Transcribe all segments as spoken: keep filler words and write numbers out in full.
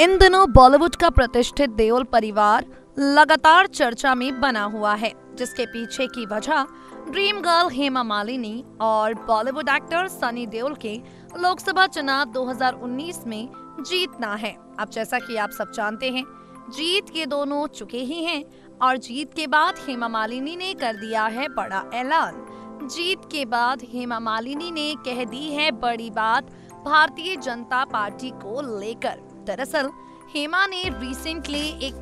इन दिनों बॉलीवुड का प्रतिष्ठित देओल परिवार लगातार चर्चा में बना हुआ है, जिसके पीछे की वजह ड्रीम गर्ल हेमा मालिनी और बॉलीवुड एक्टर सनी देओल के लोकसभा चुनाव दो हज़ार उन्नीस में जीतना है। अब जैसा कि आप सब जानते हैं, जीत के दोनों चुके ही हैं और जीत के बाद हेमा मालिनी ने कर दिया है बड़ा ऐलान। जीत के बाद हेमा मालिनी ने कह दी है बड़ी बात भारतीय जनता पार्टी को लेकर। दरअसल हेमा ने रिसेंटली एक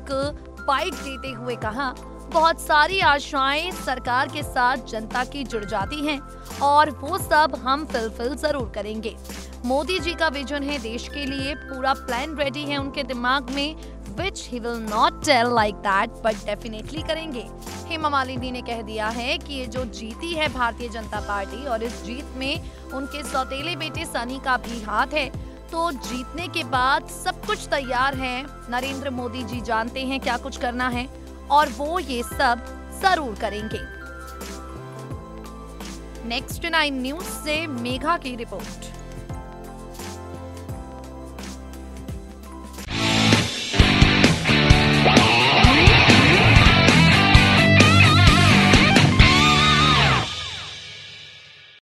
बाइट देते हुए कहा, बहुत सारी आशाएं सरकार के साथ जनता की जुड़ जाती हैं और वो सब हम फुलफिल जरूर करेंगे। मोदी जी का विजन है देश के लिए, पूरा प्लान रेडी है उनके दिमाग में, which he will not tell like that, but definitely करेंगे। हेमा मालिनी ने कह दिया है कि ये जो जीती है भारतीय जनता पार्टी और इस जीत में उनके सौतेले बेटे सनी का भी हाथ है, तो जीतने के बाद सब कुछ तैयार है। नरेंद्र मोदी जी जानते हैं क्या कुछ करना है और वो ये सब जरूर करेंगे। नेक्स्ट नाइन न्यूज से मेघा की रिपोर्ट।